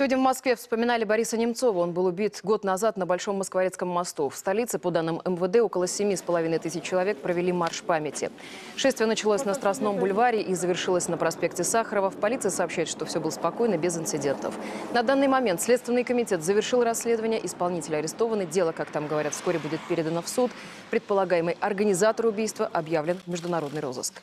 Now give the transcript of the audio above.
Сегодня в Москве вспоминали Бориса Немцова. Он был убит год назад на Большом Москворецком мосту. В столице, по данным МВД, около 7,5 тысяч человек провели марш памяти. Шествие началось на Страстном бульваре и завершилось на проспекте Сахарова. В полиции сообщает, что все было спокойно, без инцидентов. На данный момент Следственный комитет завершил расследование. Исполнители арестованы. Дело, как там говорят, вскоре будет передано в суд. Предполагаемый организатор убийства объявлен в международный розыск.